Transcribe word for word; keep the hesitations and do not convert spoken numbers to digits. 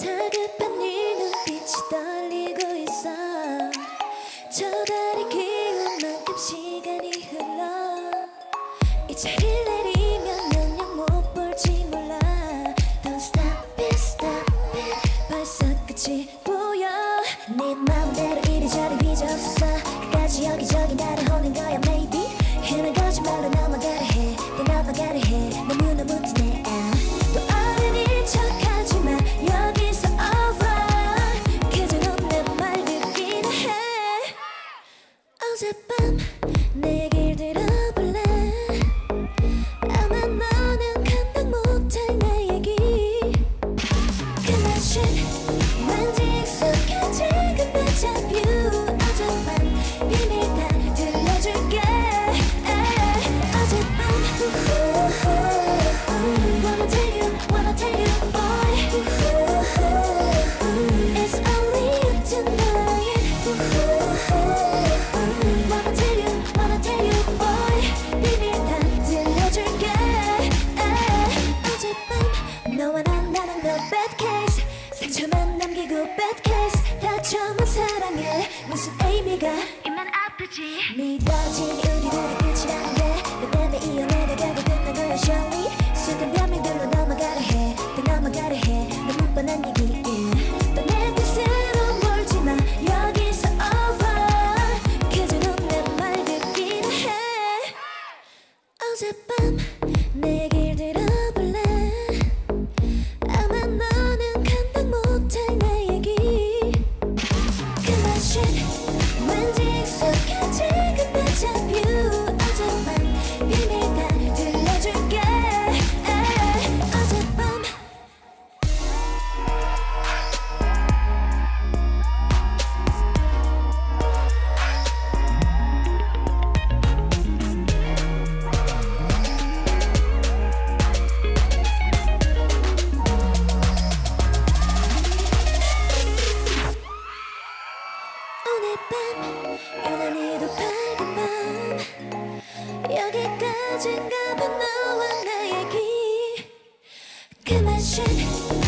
다급한 네 눈빛이 떨리고 있어. 저 달이 기운 만큼 시간이 흘러. 이제 내리면 몇 년 못 볼지 몰라. Don't stop it, stop it. 벌써 끝이 보여. 네 마음대로 이리저리 휘저었어. 끝까지 여기저기 나를 오는 거야 maybe. 흔한 거짓말로 넘어가려 해. 네 넘어가려 해. 너무너무 티내. 또 어른인 척하지마. 여기서 over. 그저 내 말 듣기나 해. 어젯밤 내 얘기를 들어볼래. 아마 너는 감당 못할 내 얘기. 그만 쉰 왠지 익숙해지. 그만 잡혀. 어젯밤 비밀 다 들려줄게. 어젯밤 Wanna tell you, wanna tell you boy. It's only you tonight. Wanna tell you, wanna tell you boy. 비밀 다 들려줄게. 어젯밤 너와 난 나랑 너 bad case. 상처만 남기고 bad case. 다쳐만 사랑해 무슨 의미가 입만 아프지. 믿어진 우리들의 끝이라는 게너 때문에 이 연애가 결국 끝난 거야 surely. 수단 변명들로 넘어가려 해. 더 넘어가려 해. 너무 뻔한 얘기. 또 내 뜻으로 몰지마. 여기서 over. 그저 넌내말 듣기나 해. 어젯밤 내 얘기를 들어볼래. 아마 너는 감당 못할 내 얘기. 그만 쉰 왠지 익숙해지. 그만 잡혀. 어젯밤 비밀 다 들려줄게. 어젯밤 오늘 밤 유난히도 밝은 밤. 여기까지인가 봐 너와 나 얘기. 그만 쉰